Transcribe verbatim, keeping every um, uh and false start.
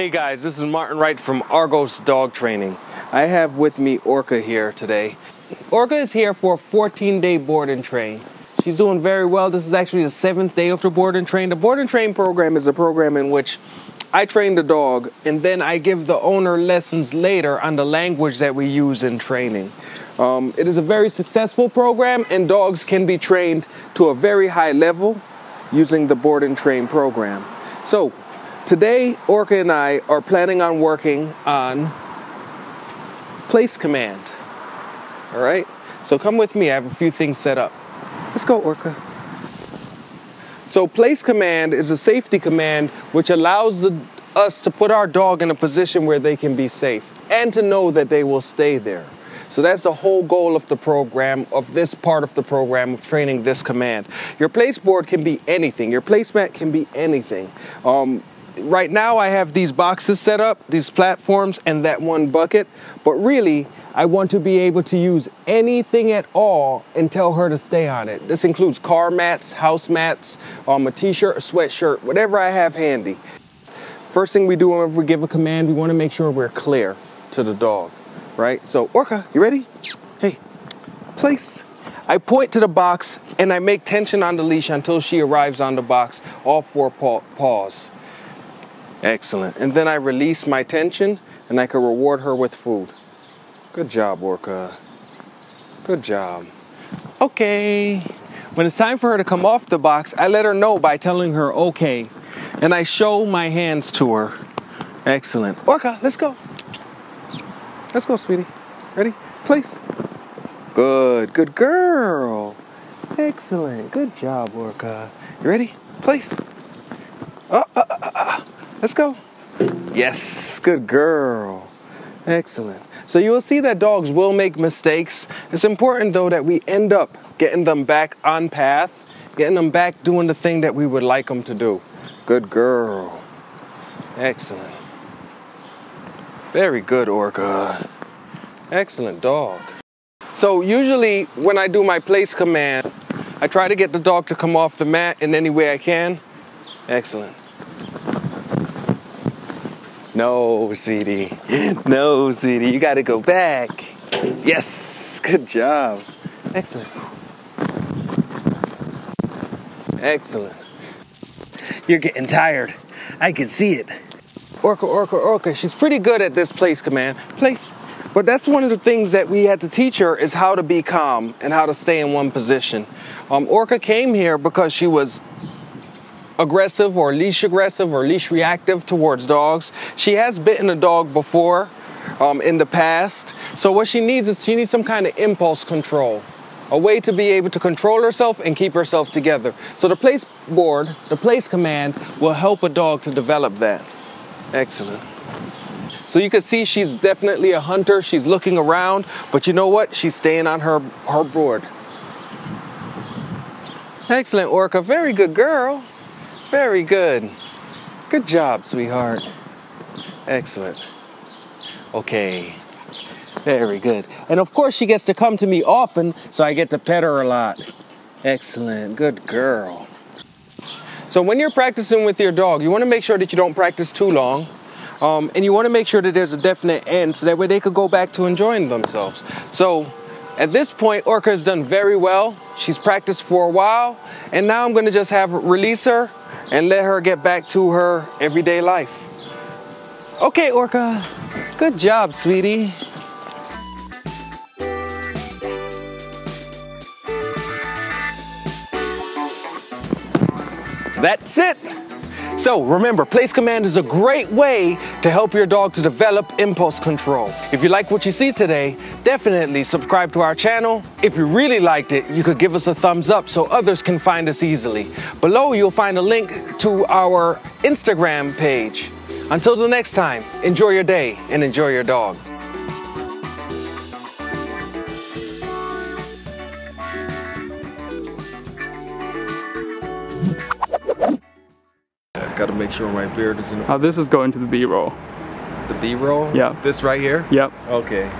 Hey guys, this is Martin Wright from Argos Dog Training. I have with me Orca here today. Orca is here for a fourteen day board and train. She's doing very well. This is actually the seventh day of the board and train. The board and train program is a program in which I train the dog and then I give the owner lessons later on the language that we use in training. Um, it is a very successful program and dogs can be trained to a very high level using the board and train program. So, today, Orca and I are planning on working on place command. All right, so come with me. I have a few things set up. Let's go, Orca. So place command is a safety command which allows the, us to put our dog in a position where they can be safe and to know that they will stay there. So that's the whole goal of the program, of this part of the program, of training this command. Your place board can be anything. Your placemat can be anything. Um, Right now I have these boxes set up, these platforms, and that one bucket, but really I want to be able to use anything at all and tell her to stay on it. This includes car mats, house mats, um, a t-shirt, a sweatshirt, whatever I have handy. First thing we do whenever we give a command, we want to make sure we're clear to the dog, right? So Orca, you ready? Hey, place. I point to the box and I make tension on the leash until she arrives on the box, all four paw paws. Excellent. And then I release my tension and I can reward her with food. Good job, Orca. Good job. Okay. When it's time for her to come off the box, I let her know by telling her okay. And I show my hands to her. Excellent. Orca, let's go. Let's go, sweetie. Ready? Place. Good. Good girl. Excellent. Good job, Orca. You ready? Place. Uh, uh, uh, uh. Let's go. Yes, good girl. Excellent. So you will see that dogs will make mistakes. It's important though that we end up getting them back on path, getting them back doing the thing that we would like them to do. Good girl. Excellent. Very good, Orca. Excellent dog. So usually when I do my place command, I try to get the dog to come off the mat in any way I can. Excellent. No, sweetie. No, sweetie. You got to go back. Yes. Good job. Excellent. Excellent. You're getting tired. I can see it. Orca, Orca, Orca. She's pretty good at this place command. Place. But that's one of the things that we had to teach her is how to be calm and how to stay in one position. Um, Orca came here because she was aggressive or leash aggressive or leash reactive towards dogs. She has bitten a dog before um, in the past. So what she needs is she needs some kind of impulse control, a way to be able to control herself and keep herself together. So the place board, the place command will help a dog to develop that. Excellent. So you can see she's definitely a hunter. She's looking around, but you know what? She's staying on her, her board. Excellent, Orca. Very good girl. Very good. Good job, sweetheart. Excellent. Okay. Very good. And of course, she gets to come to me often, so I get to pet her a lot. Excellent. Good girl. So when you're practicing with your dog, you want to make sure that you don't practice too long. Um, and you want to make sure that there's a definite end, so that way they could go back to enjoying themselves. So at this point, Orca has done very well. She's practiced for a while. And now I'm going to just have release her and let her get back to her everyday life. Okay, Orca. Good job, sweetie. That's it. So remember, place command is a great way to help your dog to develop impulse control. If you like what you see today, definitely subscribe to our channel. If you really liked it, you could give us a thumbs up so others can find us easily. Below, you'll find a link to our Instagram page. Until the next time, enjoy your day and enjoy your dog. Got to make sure my beard is in. Uh, this is going to the B-roll. The B-roll? Yeah. This right here? Yep. Okay.